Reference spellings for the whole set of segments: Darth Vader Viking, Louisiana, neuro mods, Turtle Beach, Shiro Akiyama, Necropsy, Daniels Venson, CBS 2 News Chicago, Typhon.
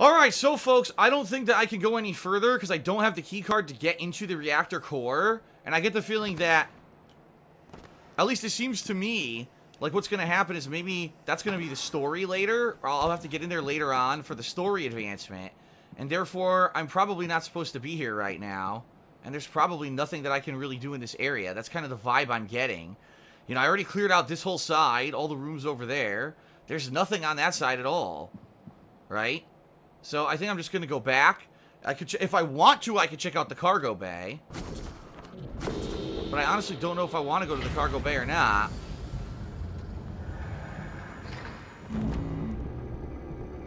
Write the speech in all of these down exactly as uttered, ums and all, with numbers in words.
Alright, so folks, I don't think that I can go any further because I don't have the keycard to get into the reactor core. And I get the feeling that, at least it seems to me, like what's going to happen is maybe that's going to be the story later. Or I'll have to get in there later on for the story advancement. And therefore, I'm probably not supposed to be here right now. And there's probably nothing that I can really do in this area. That's kind of the vibe I'm getting. You know, I already cleared out this whole side, all the rooms over there. There's nothing on that side at all, right? So I think I'm just going to go back. I could, if I want to, I could check out the cargo bay. But I honestly don't know if I want to go to the cargo bay or not.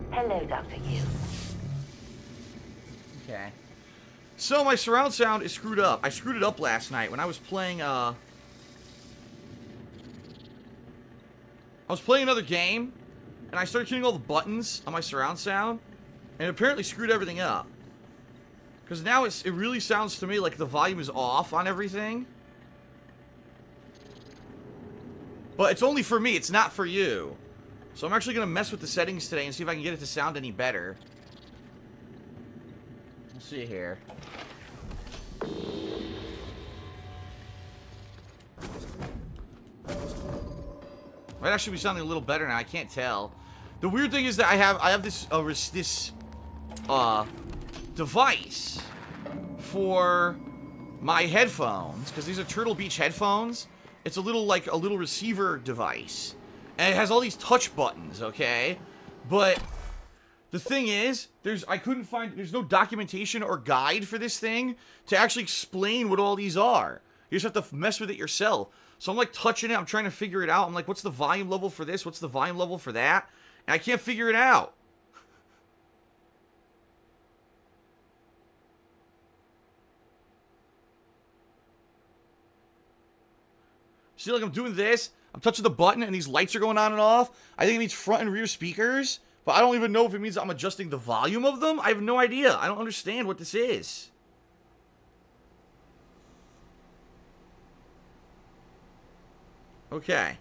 Hello, Doctor Q. Okay. So my surround sound is screwed up. I screwed it up last night when I was playing, uh... I was playing another game, and I started hitting all the buttons on my surround sound, and apparently screwed everything up. Because now it's, it really sounds to me like the volume is off on everything. But it's only for me, it's not for you. So I'm actually going to mess with the settings today and see if I can get it to sound any better. Let's see here. Might actually be sounding a little better now, I can't tell. The weird thing is that I have I have this uh, this uh, device for my headphones, because these are Turtle Beach headphones. It's a little like a little receiver device, and it has all these touch buttons, okay? But the thing is, there's I couldn't find there's no documentation or guide for this thing to actually explain what all these are. You just have to mess with it yourself. So I'm like touching it, I'm trying to figure it out. I'm like, what's the volume level for this? What's the volume level for that? And I can't figure it out. See, like I'm doing this, I'm touching the button and these lights are going on and off. I think it means front and rear speakers, but I don't even know if it means I'm adjusting the volume of them. I have no idea. I don't understand what this is. Okay.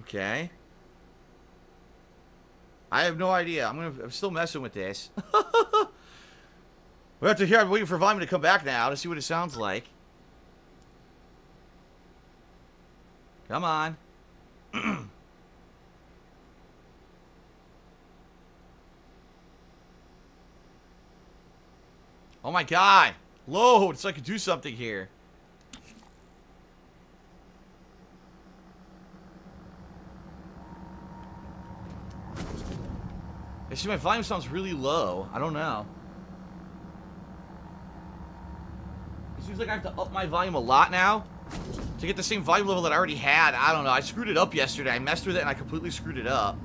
Okay. I have no idea. I'm gonna. I'm still messing with this. We have to hear. I'm waiting for volume to come back now to see what it sounds like. Come on. Oh my god! Load, so I could do something here. I see my volume sounds really low. I don't know. It seems like I have to up my volume a lot now to get the same volume level that I already had. I don't know. I screwed it up yesterday. I messed with it and I completely screwed it up.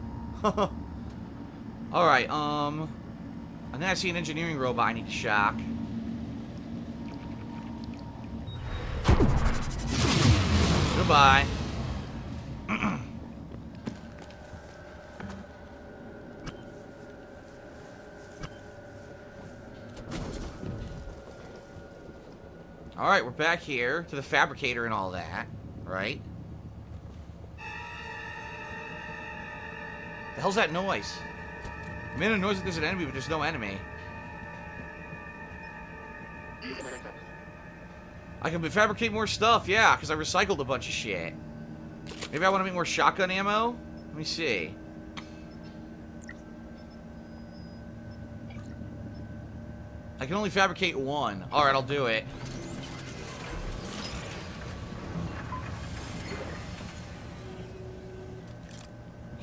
Alright, um... and then I see an engineering robot I need to shock. Goodbye. Alright, we're back here to the fabricator and all that, right? The hell's that noise? It made a noise that there's an enemy, but there's no enemy. I can fabricate more stuff, yeah, because I recycled a bunch of shit. Maybe I want to make more shotgun ammo? Let me see. I can only fabricate one. Alright, I'll do it.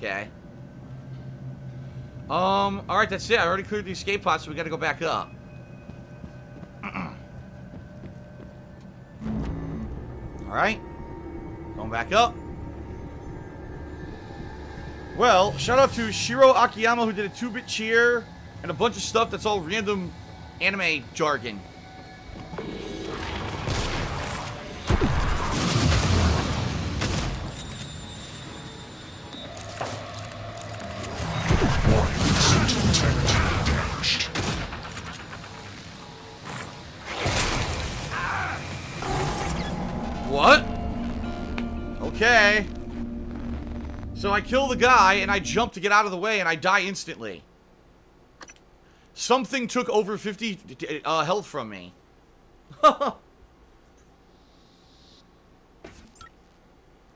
Okay. Um, alright, that's it. I already cleared the escape pod, so we gotta go back up. Alright. Going back up. Well, shout out to Shiro Akiyama, who did a two-bit cheer and a bunch of stuff that's all random anime jargon. What? Okay. So I kill the guy, and I jump to get out of the way, and I die instantly. Something took over fifty uh, health from me.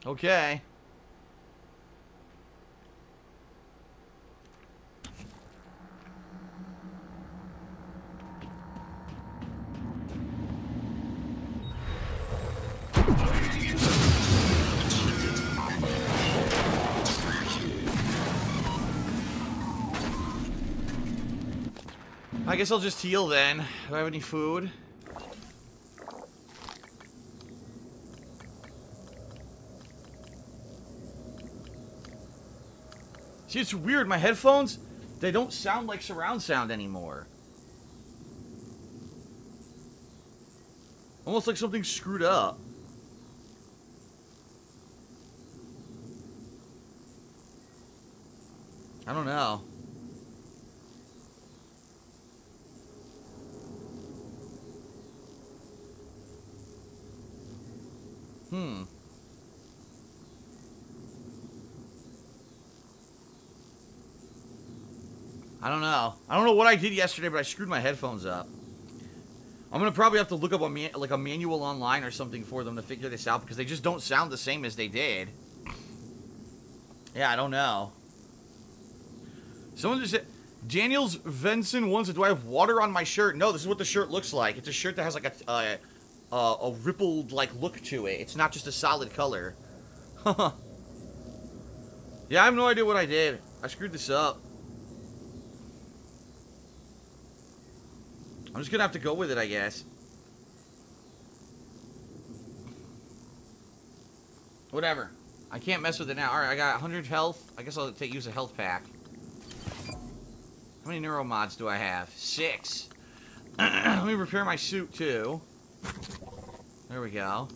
Okay. I guess I'll just heal then. Do I have any food? See, it's weird. My headphones, they don't sound like surround sound anymore. Almost like something screwed up. I don't know. Hmm. I don't know. I don't know what I did yesterday, but I screwed my headphones up. I'm gonna probably have to look up a man like a manual online or something for them to figure this out, because they just don't sound the same as they did. Yeah, I don't know. Someone just said, Daniels Venson once said, do I have water on my shirt? No, this is what the shirt looks like. It's a shirt that has like a... Uh, Uh, a rippled, like, look to it. It's not just a solid color. Yeah, I have no idea what I did. I screwed this up. I'm just gonna have to go with it, I guess. Whatever. I can't mess with it now. Alright, I got one hundred health. I guess I'll take, use a health pack. How many neuro mods do I have? Six. Let me repair my suit, too. There we go.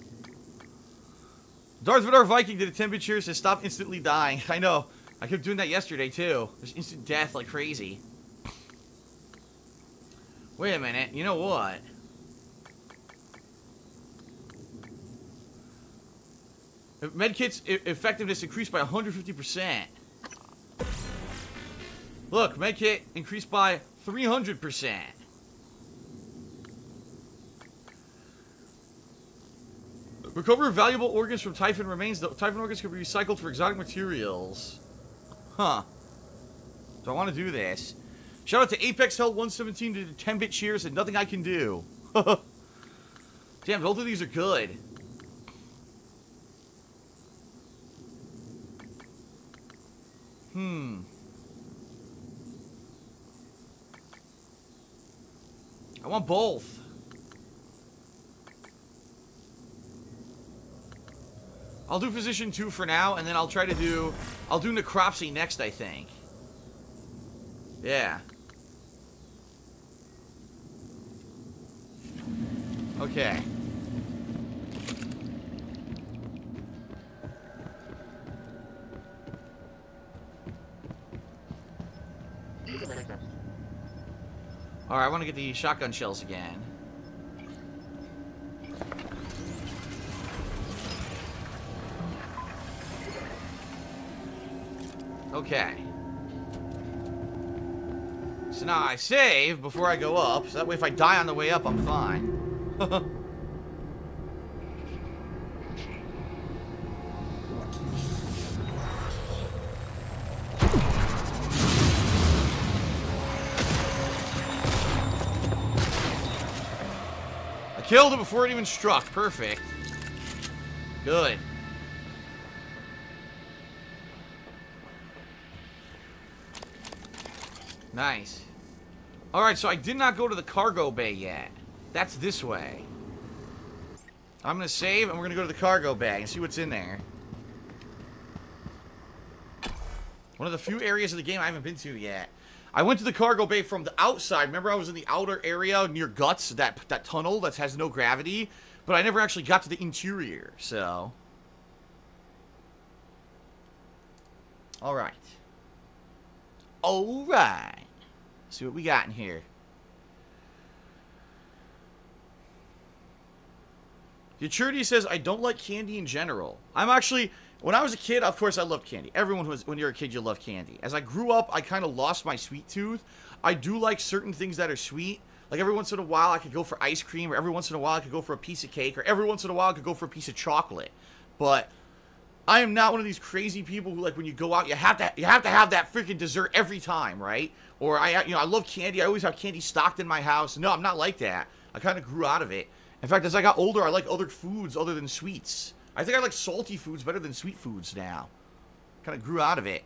Darth Vader Viking did a ten bit cheer, says stop instantly dying. I know. I kept doing that yesterday, too. There's instant death like crazy. Wait a minute. You know what? Medkit's effectiveness increased by one hundred fifty percent. Look, medkit increased by three hundred percent. Recover valuable organs from Typhon remains. The Typhon organs can be recycled for exotic materials. Huh. Do I want to do this? Shout out to Apex Held one seventeen to the ten bit cheers and nothing I can do. Damn, both of these are good. Hmm. I want both. I'll do Physician two for now, and then I'll try to do... I'll do Necropsy next, I think. Yeah. Okay. Alright, I want to get the shotgun shells again. Okay. So now I save before I go up, so that way if I die on the way up, I'm fine. I killed it before it even struck. Perfect. Good. Nice. Alright, so I did not go to the cargo bay yet. That's this way. I'm gonna save, and we're gonna go to the cargo bay and see what's in there. One of the few areas of the game I haven't been to yet. I went to the cargo bay from the outside. Remember I was in the outer area near Guts, that, that tunnel that has no gravity? But I never actually got to the interior, so... Alright. Alright. See what we got in here. Futurity says, I don't like candy in general. I'm actually, when I was a kid, of course I loved candy. Everyone was, when you're a kid, you love candy. As I grew up, I kind of lost my sweet tooth. I do like certain things that are sweet. Like every once in a while, I could go for ice cream, or every once in a while, I could go for a piece of cake, or every once in a while, I could go for a piece of chocolate. But I am not one of these crazy people who, like, when you go out, you have to you have to have that freaking dessert every time, right? Or I, you know, I love candy. I always have candy stocked in my house. No, I'm not like that. I kind of grew out of it. In fact, as I got older, I like other foods other than sweets. I think I like salty foods better than sweet foods now. Kind of grew out of it.